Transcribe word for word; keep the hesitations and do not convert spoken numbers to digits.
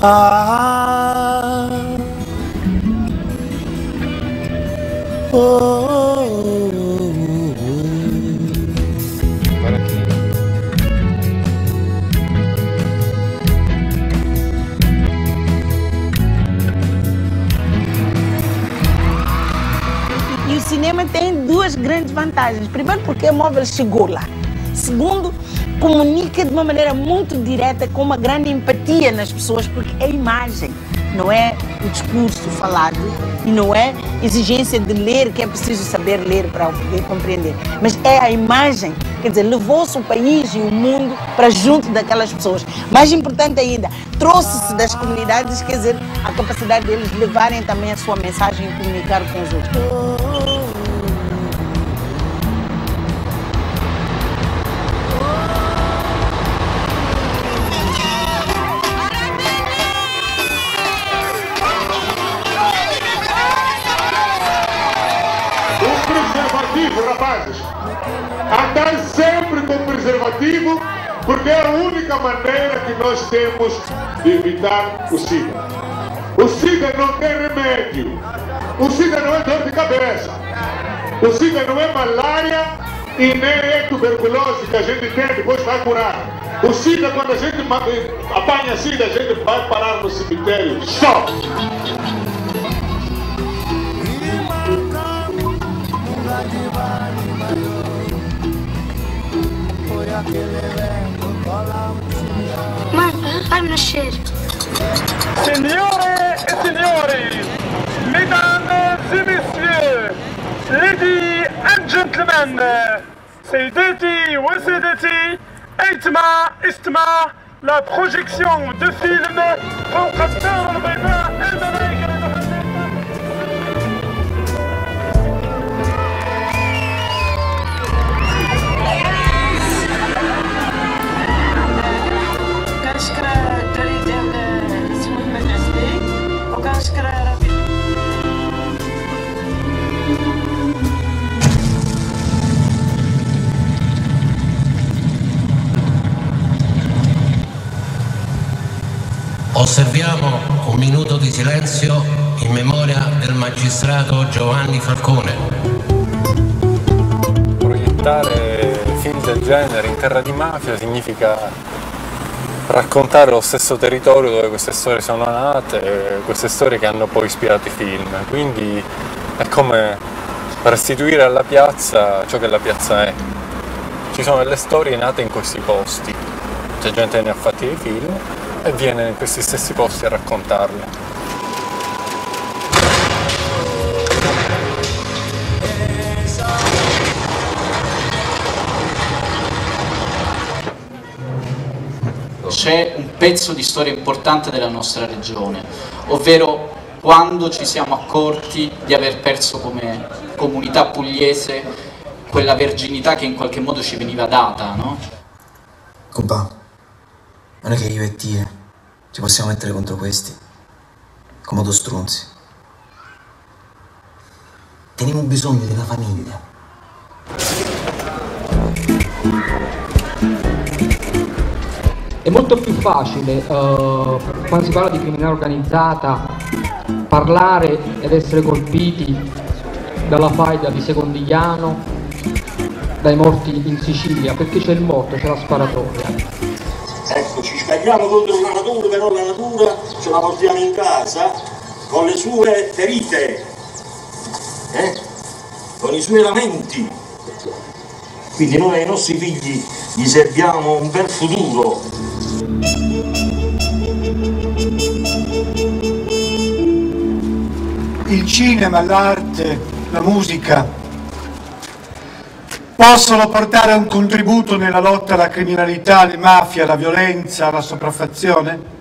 Ah, oh, oh, oh, oh. Guarda chi. E o cinema tem duas grandes vantagens. Primeiro, porque é móvel seguro lá. Segundo, comunica de uma maneira muito direta, com uma grande empatia nas pessoas, porque é imagem, não é o discurso falado e não é exigência de ler, que é preciso saber ler para poder compreender, mas é a imagem, quer dizer, levou-se o país e o mundo para junto daquelas pessoas. Mais importante ainda, trouxe-se das comunidades, quer dizer, a capacidade deles levarem também a sua mensagem e comunicar com os outros. Rapazes, andai sempre com preservativo, porque é a única maneira que nós temos de evitar o SIDA. O SIDA não tem remédio, o SIDA não é dor de cabeça, o SIDA não é malária e nem é tuberculose que a gente tem e depois vai curar. O SIDA, quando a gente apanha SIDA, a gente vai parar no cemitério só. Mamma, fammi nascere. Signore e signori, mesdames et messieurs, ladies and gentlemen, sediti o sediti, etma, etma, la projection de film pour capter le bébé et la bébé. Osserviamo un minuto di silenzio in memoria del magistrato Giovanni Falcone. Proiettare film del genere in terra di mafia significa raccontare lo stesso territorio dove queste storie sono nate, queste storie che hanno poi ispirato i film. Quindi è come restituire alla piazza ciò che la piazza è. Ci sono delle storie nate in questi posti, c'è gente che ne ha fatti dei film e viene in questi stessi posti a raccontarle. C'è un pezzo di storia importante della nostra regione, ovvero quando ci siamo accorti di aver perso come comunità pugliese quella verginità che in qualche modo ci veniva data, no? Compà, non è che io e te ci possiamo mettere contro questi, come due stronzi. Teniamo bisogno della famiglia. È molto più facile, eh, quando si parla di criminalità organizzata, parlare ed essere colpiti dalla faida di Secondigliano, dai morti in Sicilia, perché c'è il morto, c'è la sparatoria. Ecco, ci scagliamo contro la natura, però la natura ce la portiamo in casa con le sue ferite, eh? Con i suoi lamenti. Quindi noi ai nostri figli gli serviamo un bel futuro. Il cinema, l'arte, la musica possono portare un contributo nella lotta alla criminalità, alle mafie, alla violenza, alla sopraffazione?